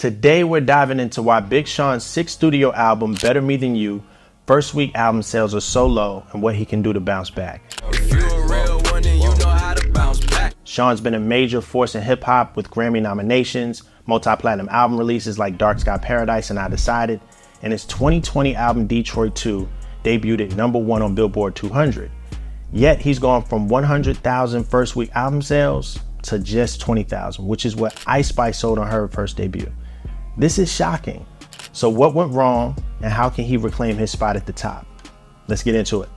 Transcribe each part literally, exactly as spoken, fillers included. Today we're diving into why Big Sean's sixth studio album, Better Me Than You, first week album sales are so low and what he can do to bounce back. If you're a real one, then you know how to bounce back. Sean's been a major force in hip hop with Grammy nominations, multi-platinum album releases like Dark Sky Paradise and I Decided, and his twenty twenty album Detroit two debuted at number one on Billboard two hundred. Yet he's gone from one hundred thousand first week album sales to just twenty thousand, which is what Ice Spice sold on her first debut. This is shocking. So what went wrong and how can he reclaim his spot at the top? Let's get into it.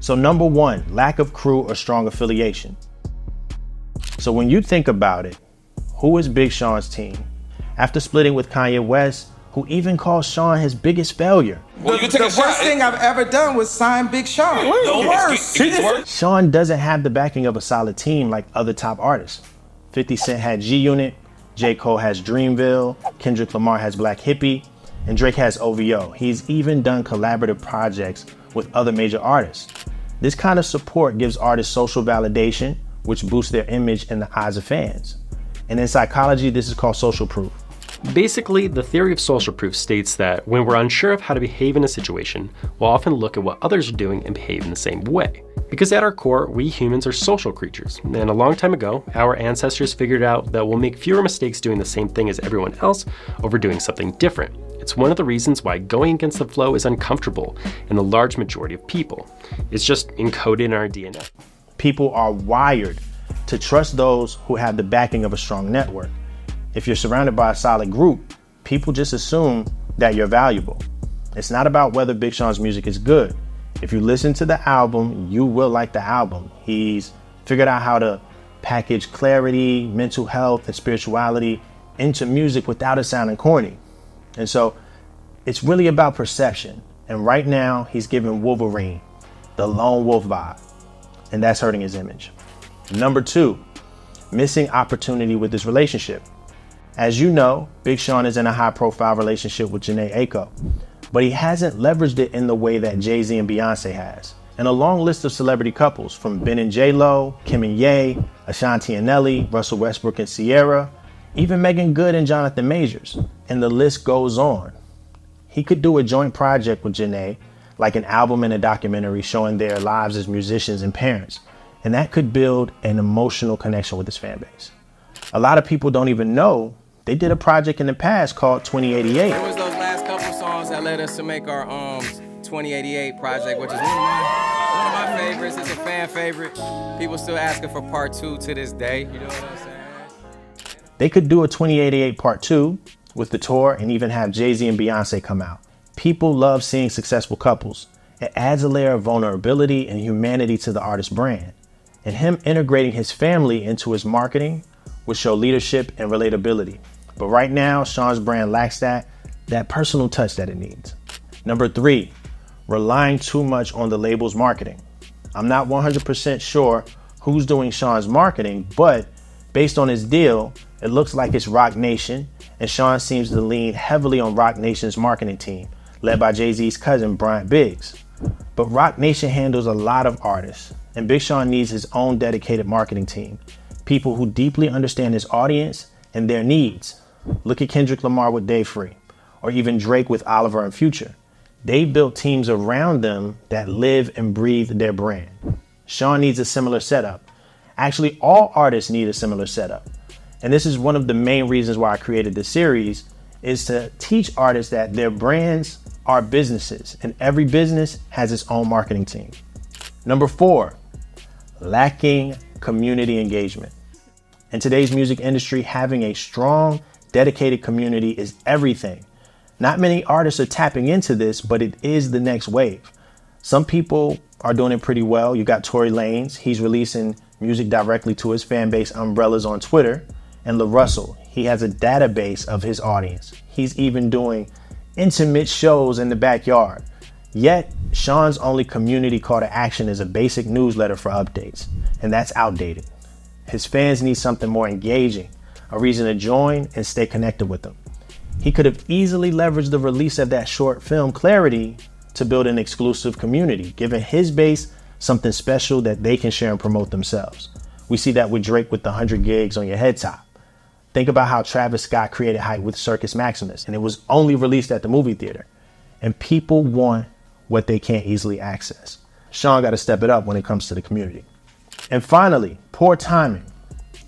So number one, lack of crew or strong affiliation. So when you think about it, who is Big Sean's team? After splitting with Kanye West, who even calls Sean his biggest failure. Well, the you took the a worst shot. thing I've ever done was sign Big Sean. No, worse. It, it worse. Sean doesn't have the backing of a solid team like other top artists. fifty Cent had G Unit, J. Cole has Dreamville, Kendrick Lamar has Black Hippie, and Drake has O V O. He's even done collaborative projects with other major artists. This kind of support gives artists social validation, which boosts their image in the eyes of fans. And in psychology, this is called social proof. Basically, the theory of social proof states that when we're unsure of how to behave in a situation, we'll often look at what others are doing and behave in the same way. Because at our core, we humans are social creatures, and a long time ago, our ancestors figured out that we'll make fewer mistakes doing the same thing as everyone else over doing something different. It's one of the reasons why going against the flow is uncomfortable in the large majority of people. It's just encoded in our D N A. People are wired to trust those who have the backing of a strong network. If you're surrounded by a solid group, people just assume that you're valuable. It's not about whether Big Sean's music is good. If you listen to the album, you will like the album. He's figured out how to package clarity, mental health, and spirituality into music without it sounding corny. And so it's really about perception. And right now he's giving Wolverine the lone wolf vibe, and that's hurting his image. Number two, missing opportunity with his relationship. As you know, Big Sean is in a high-profile relationship with Jhené Aiko, but he hasn't leveraged it in the way that Jay-Z and Beyoncé has. And a long list of celebrity couples, from Ben and J Lo, Kim and Ye, Ashanti and Nelly, Russell Westbrook and Sierra, even Megan Good and Jonathan Majors, and the list goes on. He could do a joint project with Jhené, like an album and a documentary showing their lives as musicians and parents, and that could build an emotional connection with his fan base. A lot of people don't even know they did a project in the past called twenty eighty-eight. It was those last couple songs that led us to make our um, twenty eighty-eight project, which is one of, my, one of my favorites. It's a fan favorite. People still asking for part two to this day. You know what I'm saying? They could do a twenty eighty-eight part two with the tour and even have Jay-Z and Beyonce come out. People love seeing successful couples. It adds a layer of vulnerability and humanity to the artist's brand. And him integrating his family into his marketing would show leadership and relatability. But right now, Sean's brand lacks that, that personal touch that it needs. Number three, relying too much on the label's marketing. I'm not one hundred percent sure who's doing Sean's marketing, but based on his deal, it looks like it's Roc Nation, and Sean seems to lean heavily on Roc Nation's marketing team, led by Jay-Z's cousin, Bryant Biggs. But Roc Nation handles a lot of artists, and Big Sean needs his own dedicated marketing team, people who deeply understand his audience and their needs. Look at Kendrick Lamar with Dave Free, or even Drake with Oliver and Future. They built teams around them that live and breathe their brand. Sean needs a similar setup. Actually, all artists need a similar setup. And this is one of the main reasons why I created this series, is to teach artists that their brands are businesses and every business has its own marketing team. Number four, lacking community engagement. In today's music industry, having a strong, dedicated community is everything. Not many artists are tapping into this, but it is the next wave. Some people are doing it pretty well. You got Tory Lanez. He's releasing music directly to his fan base umbrellas on Twitter. And La Russell, he has a database of his audience. He's even doing intimate shows in the backyard. Yet, Sean's only community call to action is a basic newsletter for updates, and that's outdated. His fans need something more engaging, a reason to join and stay connected with them. He could have easily leveraged the release of that short film, Clarity, to build an exclusive community, giving his base something special that they can share and promote themselves. We see that with Drake with the one hundred gigs on your head top. Think about how Travis Scott created hype with Circus Maximus, and it was only released at the movie theater. And people want what they can't easily access. Sean got to step it up when it comes to the community. And finally, poor timing.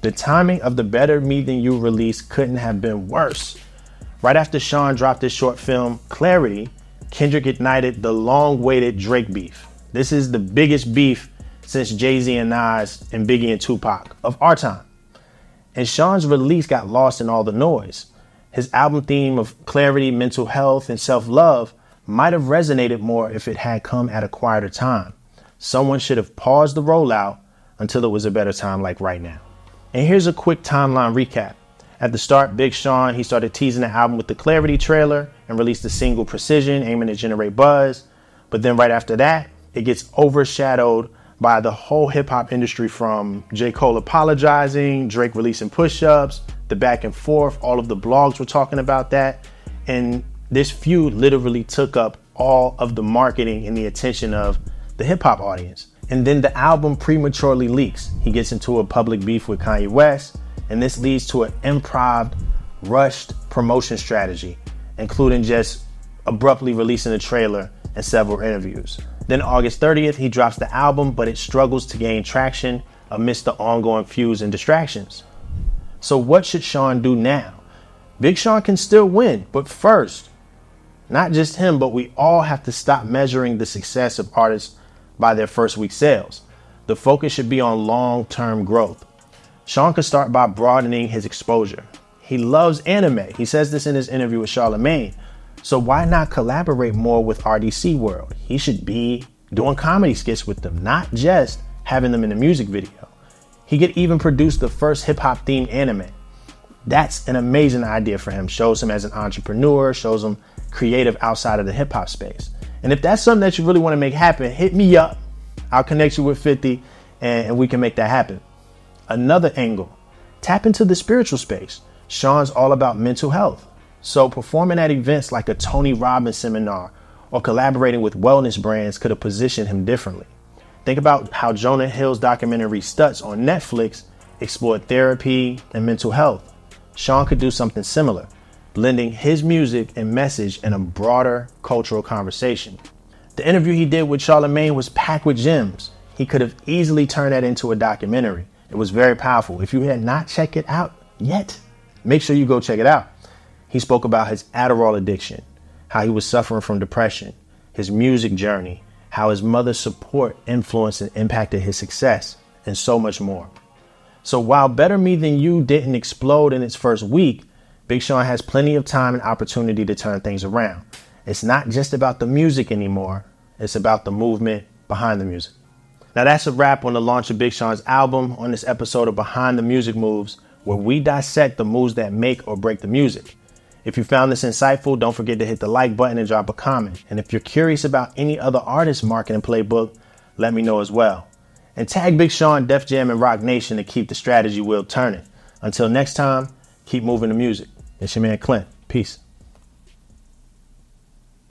The timing of the Better Me Than You release couldn't have been worse. Right after Sean dropped his short film, Clarity, Kendrick ignited the long-awaited Drake beef. This is the biggest beef since Jay-Z and Nas and Biggie and Tupac of our time. And Sean's release got lost in all the noise. His album theme of clarity, mental health, and self-love might have resonated more if it had come at a quieter time. Someone should have paused the rollout until it was a better time, like right now. And here's a quick timeline recap. At the start, Big Sean, he started teasing the album with the Clarity trailer and released the single Precision, aiming to generate buzz. But then right after that, it gets overshadowed by the whole hip hop industry, from J. Cole apologizing, Drake releasing push-ups, the back and forth, all of the blogs were talking about that. And this feud literally took up all of the marketing and the attention of the hip hop audience. And then the album prematurely leaks. He gets into a public beef with Kanye West, and this leads to an improv, rushed promotion strategy, including just abruptly releasing a trailer and several interviews. Then August thirtieth, he drops the album, but it struggles to gain traction amidst the ongoing feuds and distractions. So what should Sean do now? Big Sean can still win, but first, not just him, but we all have to stop measuring the success of artists by their first week sales. The focus should be on long-term growth. Sean can start by broadening his exposure. He loves anime. He says this in his interview with Charlemagne. So why not collaborate more with R D C World? He should be doing comedy skits with them, not just having them in a music video. He could even produce the first hip hop themed anime. That's an amazing idea for him. Shows him as an entrepreneur, shows him creative outside of the hip hop space. And if that's something that you really want to make happen, hit me up. I'll connect you with fifty and we can make that happen. Another angle, tap into the spiritual space. Sean's all about mental health. So performing at events like a Tony Robbins seminar or collaborating with wellness brands could have positioned him differently. Think about how Jonah Hill's documentary Stutz on Netflix explored therapy and mental health. Sean could do something similar, blending his music and message in a broader cultural conversation. The interview he did with Charlemagne was packed with gems. He could have easily turned that into a documentary. It was very powerful. If you had not checked it out yet, make sure you go check it out. He spoke about his Adderall addiction, how he was suffering from depression, his music journey, how his mother's support influenced and impacted his success, and so much more. So while Better Me Than You didn't explode in its first week, Big Sean has plenty of time and opportunity to turn things around. It's not just about the music anymore. It's about the movement behind the music. Now that's a wrap on the launch of Big Sean's album on this episode of Behind the Music Moves, where we dissect the moves that make or break the music. If you found this insightful, don't forget to hit the like button and drop a comment. And if you're curious about any other artist marketing playbook, let me know as well. And tag Big Sean, Def Jam, and Roc Nation to keep the strategy wheel turning. Until next time, keep moving the music. It's your man Clint. Peace.